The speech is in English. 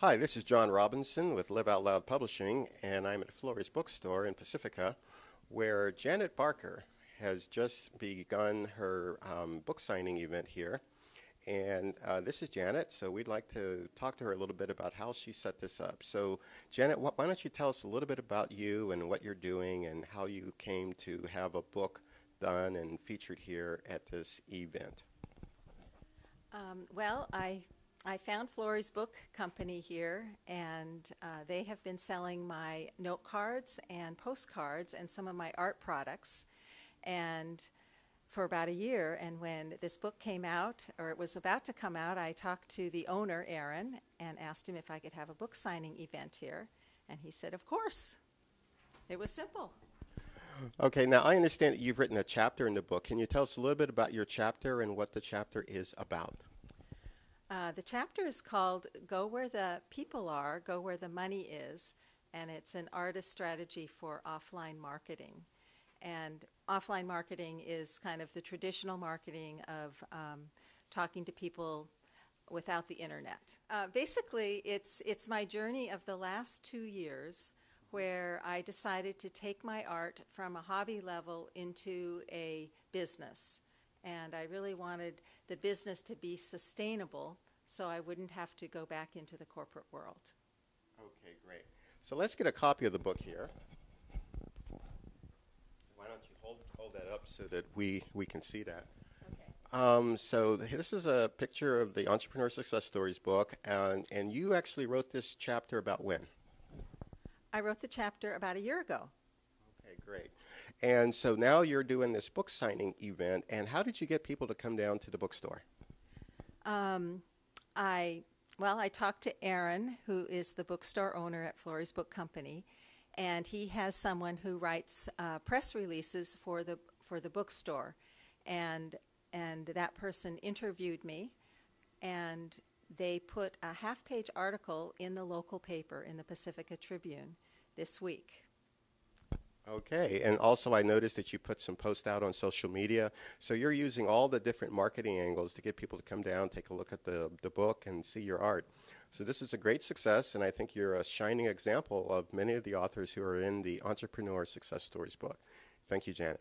Hi, this is John Robinson with Live Out Loud Publishing, and I'm at Florey's Book Store in Pacifica, where Janet Barker has just begun her book signing event here. And this is Janet, so we'd like to talk to her a little bit about how she set this up. So, Janet, why don't you tell us a little bit about you and what you're doing and how you came to have a book done and featured here at this event? Well, I found Florey's Book Company here, and they have been selling my note cards and postcards and some of my art products and for about a year. And when this book came out, or it was about to come out, I talked to the owner, Aaron, and asked him if I could have a book signing event here. And he said, of course. It was simple. Okay, now I understand that you've written a chapter in the book. Can you tell us a little bit about your chapter and what the chapter is about? The chapter is called Go Where the People Are, Go Where the Money Is, and it's an artist strategy for offline marketing. And offline marketing is kind of the traditional marketing of talking to people without the internet. Basically, it's my journey of the last 2 years where I decided to take my art from a hobby level into a business. And I really wanted the business to be sustainable so I wouldn't have to go back into the corporate world. Okay, great. So let's get a copy of the book here. Why don't you hold that up so that we can see that. Okay. So this is a picture of the Entrepreneur Success Stories book, and you actually wrote this chapter about when? I wrote the chapter about a year ago. Okay, great. And so now you're doing this book signing event, and how did you get people to come down to the bookstore? Well, I talked to Aaron, who is the bookstore owner at Florey's Book Company, and he has someone who writes press releases for the bookstore, and that person interviewed me, and they put a half-page article in the local paper, in the Pacifica Tribune, this week. Okay, and also I noticed that you put some posts out on social media, so you're using all the different marketing angles to get people to come down, take a look at the book, and see your art. So this is a great success, and I think you're a shining example of many of the authors who are in the Entrepreneur Success Stories book. Thank you, Janet.